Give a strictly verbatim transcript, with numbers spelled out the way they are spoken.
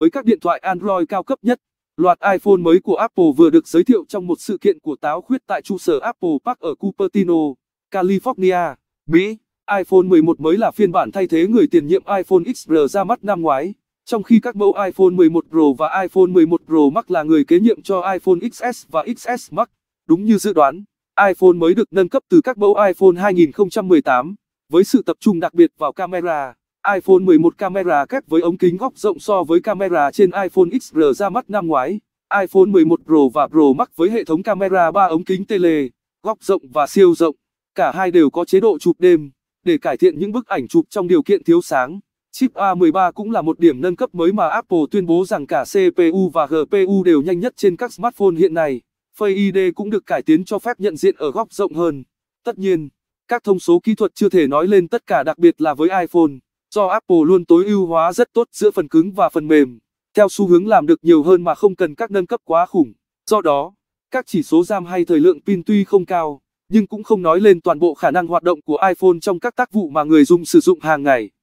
Với các điện thoại Android cao cấp nhất, loạt iPhone mới của Apple vừa được giới thiệu trong một sự kiện của táo khuyết tại trụ sở Apple Park ở Cupertino, California, Mỹ. iPhone mười một mới là phiên bản thay thế người tiền nhiệm iPhone ích rờ ra mắt năm ngoái, trong khi các mẫu iPhone mười một Pro và iPhone mười một Pro Max là người kế nhiệm cho iPhone X S và X S Max. Đúng như dự đoán, iPhone mới được nâng cấp từ các mẫu iPhone hai nghìn không trăm mười tám, với sự tập trung đặc biệt vào camera. iPhone mười một camera kép với ống kính góc rộng so với camera trên iPhone X R ra mắt năm ngoái, iPhone mười một Pro và Pro Max với hệ thống camera ba ống kính tele, góc rộng và siêu rộng, cả hai đều có chế độ chụp đêm, để cải thiện những bức ảnh chụp trong điều kiện thiếu sáng. Chip A mười ba cũng là một điểm nâng cấp mới mà Apple tuyên bố rằng cả xê pê u và giê pê u đều nhanh nhất trên các smartphone hiện nay. Face I D cũng được cải tiến cho phép nhận diện ở góc rộng hơn. Tất nhiên, các thông số kỹ thuật chưa thể nói lên tất cả, đặc biệt là với iPhone, do Apple luôn tối ưu hóa rất tốt giữa phần cứng và phần mềm, theo xu hướng làm được nhiều hơn mà không cần các nâng cấp quá khủng. Do đó, các chỉ số RAM hay thời lượng pin tuy không cao, nhưng cũng không nói lên toàn bộ khả năng hoạt động của iPhone trong các tác vụ mà người dùng sử dụng hàng ngày.